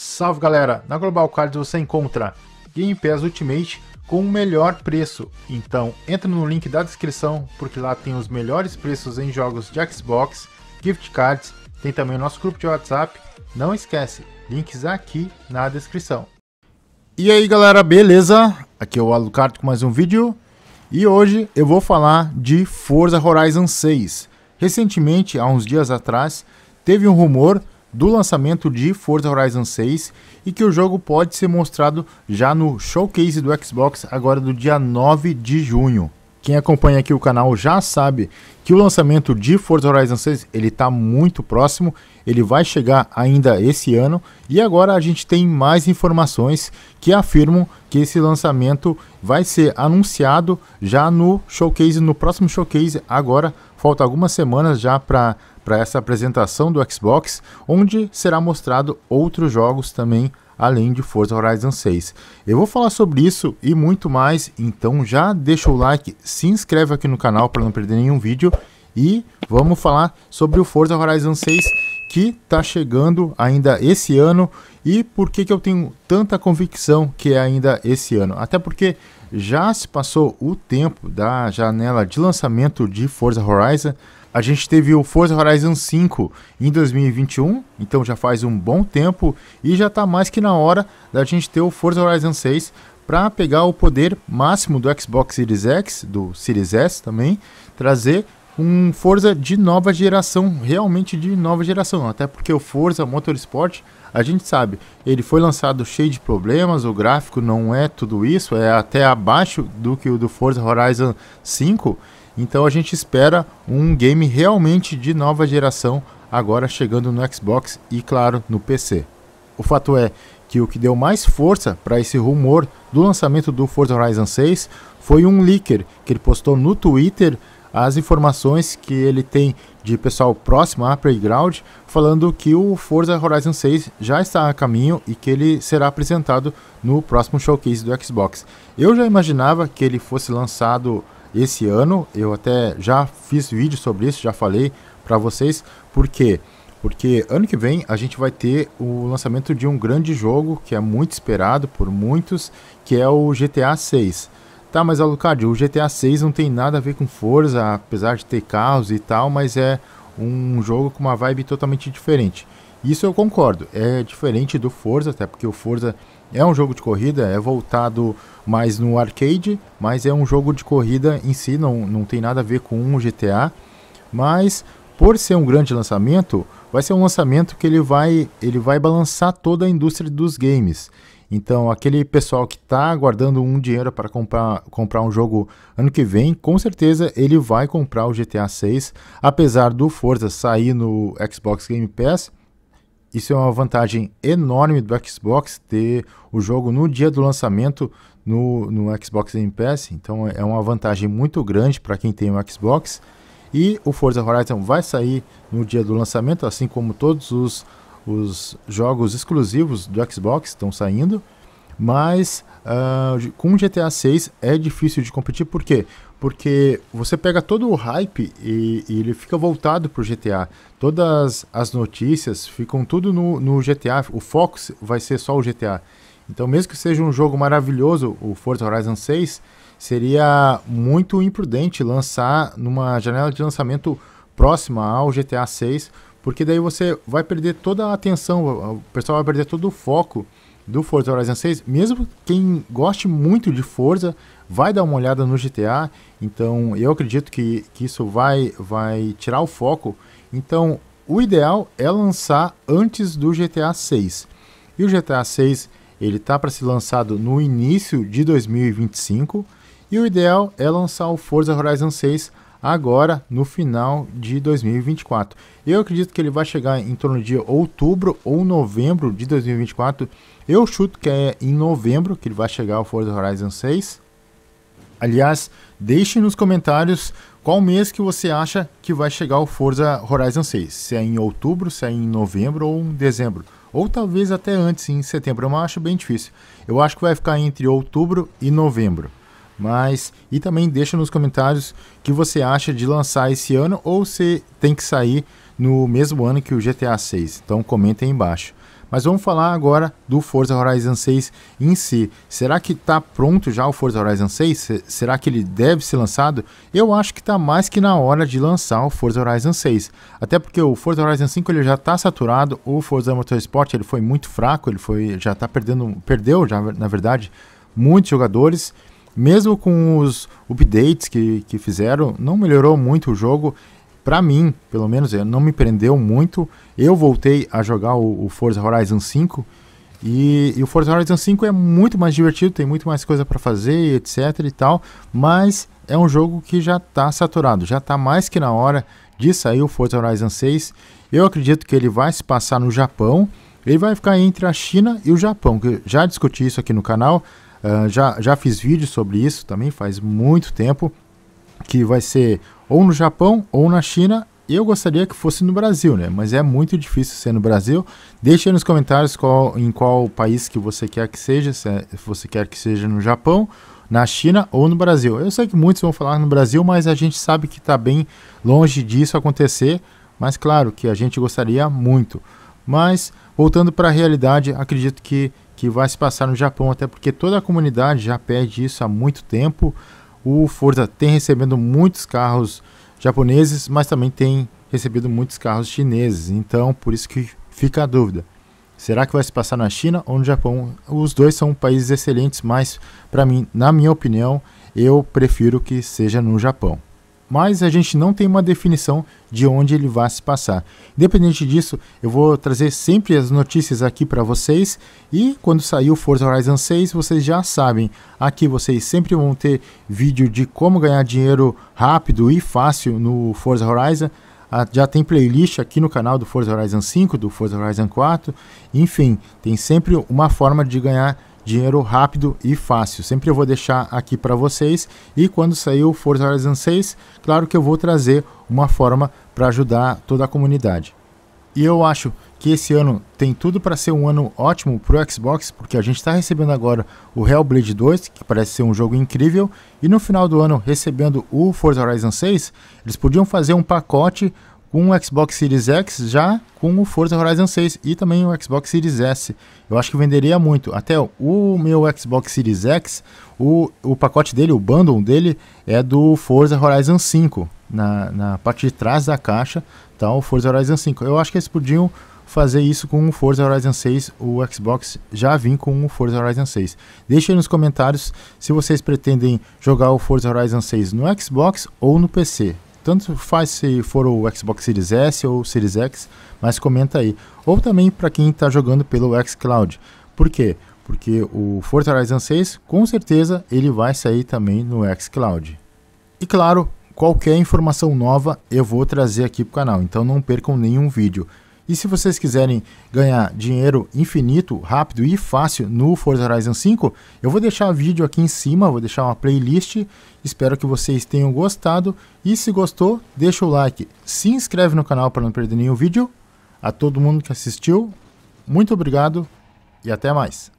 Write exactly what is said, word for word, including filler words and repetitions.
Salve galera, na Global Cards você encontra Game Pass Ultimate com o melhor preço, então entra no link da descrição porque lá tem os melhores preços em jogos de Xbox, gift cards, tem também o nosso grupo de WhatsApp, não esquece, links aqui na descrição. E aí galera, beleza? Aqui é o Alucard com mais um vídeo e hoje eu vou falar de Forza Horizon seis. Recentemente, há uns dias atrás, teve um rumor do lançamento de Forza Horizon seis e que o jogo pode ser mostrado já no showcase do Xbox agora do dia nove de junho. Quem acompanha aqui o canal já sabe que o lançamento de Forza Horizon seis ele está muito próximo, ele vai chegar ainda esse ano e agora a gente tem mais informações que afirmam que esse lançamento vai ser anunciado já no showcase, no próximo showcase agora. Falta algumas semanas já para para essa apresentação do Xbox, onde será mostrado outros jogos também, além de Forza Horizon seis. Eu vou falar sobre isso e muito mais, então já deixa o like, se inscreve aqui no canal para não perder nenhum vídeo e vamos falar sobre o Forza Horizon seis que está chegando ainda esse ano e por que que eu tenho tanta convicção que é ainda esse ano. Até porque já se passou o tempo da janela de lançamento de Forza Horizon. A gente teve o Forza Horizon cinco em dois mil e vinte e um, então já faz um bom tempo e já está mais que na hora da gente ter o Forza Horizon seis para pegar o poder máximo do Xbox Series X, do Series S também, trazer um Forza de nova geração, realmente de nova geração, até porque o Forza Motorsport, a gente sabe, ele foi lançado cheio de problemas, o gráfico não é tudo isso, é até abaixo do que o do Forza Horizon cinco, então a gente espera um game realmente de nova geração agora chegando no Xbox e claro no P C. O fato é que o que deu mais força para esse rumor do lançamento do Forza Horizon seis foi um leaker que ele postou no Twitter as informações que ele tem de pessoal próximo à Playground falando que o Forza Horizon seis já está a caminho e que ele será apresentado no próximo showcase do Xbox. Eu já imaginava que ele fosse lançado esse ano, eu até já fiz vídeo sobre isso, já falei para vocês, por quê? Porque ano que vem a gente vai ter o lançamento de um grande jogo que é muito esperado por muitos, que é o G T A seis. Tá, mas Alucard, o G T A seis não tem nada a ver com Forza, apesar de ter carros e tal, mas é um jogo com uma vibe totalmente diferente. Isso eu concordo, é diferente do Forza, até porque o Forza é um jogo de corrida, é voltado mais no arcade, mas é um jogo de corrida em si, não, não tem nada a ver com um G T A, mas por ser um grande lançamento, vai ser um lançamento que ele vai, ele vai balançar toda a indústria dos games. Então aquele pessoal que está guardando um dinheiro para comprar, comprar um jogo ano que vem, com certeza ele vai comprar o G T A seis, apesar do Forza sair no Xbox Game Pass. Isso é uma vantagem enorme do Xbox, ter o jogo no dia do lançamento no, no Xbox Game Pass. Então é uma vantagem muito grande para quem tem o Xbox. E o Forza Horizon vai sair no dia do lançamento, assim como todos os, os jogos exclusivos do Xbox estão saindo. Mas uh, com o G T A seis é difícil de competir, por quê? Porque você pega todo o hype e, e ele fica voltado para o G T A. Todas as notícias ficam tudo no, no G T A, o foco vai ser só o G T A. Então mesmo que seja um jogo maravilhoso, o Forza Horizon seis, seria muito imprudente lançar numa janela de lançamento próxima ao G T A seis, porque daí você vai perder toda a atenção, o pessoal vai perder todo o foco do Forza Horizon seis, mesmo quem goste muito de Forza, vai dar uma olhada no G T A, então eu acredito que, que isso vai, vai tirar o foco, então o ideal é lançar antes do G T A seis, e o G T A seis ele tá para ser lançado no início de dois mil e vinte e cinco, e o ideal é lançar o Forza Horizon seis agora no final de dois mil e vinte e quatro, eu acredito que ele vai chegar em torno de outubro ou novembro de dois mil e vinte e quatro, eu chuto que é em novembro que ele vai chegar o Forza Horizon seis. Aliás, deixe nos comentários qual mês que você acha que vai chegar o Forza Horizon seis, se é em outubro, se é em novembro ou em dezembro, ou talvez até antes, em setembro, eu acho bem difícil, eu acho que vai ficar entre outubro e novembro. Mas, e também deixa nos comentários o que você acha de lançar esse ano ou se tem que sair no mesmo ano que o G T A seis. Então comenta aí embaixo. Mas vamos falar agora do Forza Horizon seis em si. Será que está pronto já o Forza Horizon seis? Será que ele deve ser lançado? Eu acho que está mais que na hora de lançar o Forza Horizon seis. Até porque o Forza Horizon cinco ele já está saturado, o Forza Motorsport ele foi muito fraco, ele foi, já está perdendo, perdeu já, na verdade, muitos jogadores. Mesmo com os updates que, que fizeram, não melhorou muito o jogo. Pra mim, pelo menos, não me prendeu muito. Eu voltei a jogar o, o Forza Horizon cinco. E, e o Forza Horizon cinco é muito mais divertido, tem muito mais coisa pra fazer, etc e tal. Mas é um jogo que já tá saturado, já tá mais que na hora de sair o Forza Horizon seis. Eu acredito que ele vai se passar no Japão. Ele vai ficar entre a China e o Japão, que eu já discuti isso aqui no canal. Uh, já, já fiz vídeo sobre isso também, faz muito tempo, que vai ser ou no Japão ou na China. Eu gostaria que fosse no Brasil, né? Mas é muito difícil ser no Brasil. Deixe aí nos comentários qual, em qual país que você quer que seja, se você quer que seja no Japão, na China ou no Brasil. Eu sei que muitos vão falar no Brasil, mas a gente sabe que está bem longe disso acontecer, mas claro que a gente gostaria muito. Mas voltando para a realidade, acredito que que vai se passar no Japão, até porque toda a comunidade já pede isso há muito tempo. O Forza tem recebendo muitos carros japoneses, mas também tem recebido muitos carros chineses. Então, por isso que fica a dúvida. Será que vai se passar na China ou no Japão? Os dois são países excelentes, mas para mim, na minha opinião, eu prefiro que seja no Japão. Mas a gente não tem uma definição de onde ele vai se passar. Independente disso, eu vou trazer sempre as notícias aqui para vocês. E quando sair o Forza Horizon seis, vocês já sabem. Aqui vocês sempre vão ter vídeo de como ganhar dinheiro rápido e fácil no Forza Horizon. Já tem playlist aqui no canal do Forza Horizon cinco, do Forza Horizon quatro. Enfim, tem sempre uma forma de ganhar dinheiro rápido e fácil. Sempre eu vou deixar aqui para vocês. E quando sair o Forza Horizon seis, claro que eu vou trazer uma forma para ajudar toda a comunidade. E eu acho que esse ano tem tudo para ser um ano ótimo para o Xbox, porque a gente está recebendo agora o Hellblade dois, que parece ser um jogo incrível, e no final do ano, recebendo o Forza Horizon seis, eles podiam fazer um pacote com o Xbox Series X já com o Forza Horizon seis e também o Xbox Series S. Eu acho que venderia muito. Até o meu Xbox Series X, o, o pacote dele, o bundle dele, é do Forza Horizon cinco. Na, na parte de trás da caixa tá o Forza Horizon cinco. Eu acho que eles podiam fazer isso com o Forza Horizon seis. O Xbox já vem com o Forza Horizon seis. Deixem aí nos comentários se vocês pretendem jogar o Forza Horizon seis no Xbox ou no P C. Tanto faz se for o Xbox Series S ou Series X, mas comenta aí. Ou também para quem está jogando pelo xCloud. Por quê? Porque o Forza Horizon seis, com certeza, ele vai sair também no xCloud. E claro, qualquer informação nova eu vou trazer aqui para o canal, então não percam nenhum vídeo. E se vocês quiserem ganhar dinheiro infinito, rápido e fácil no Forza Horizon cinco, eu vou deixar vídeo aqui em cima, vou deixar uma playlist. Espero que vocês tenham gostado. E se gostou, deixa o like, se inscreve no canal para não perder nenhum vídeo. A todo mundo que assistiu, muito obrigado e até mais.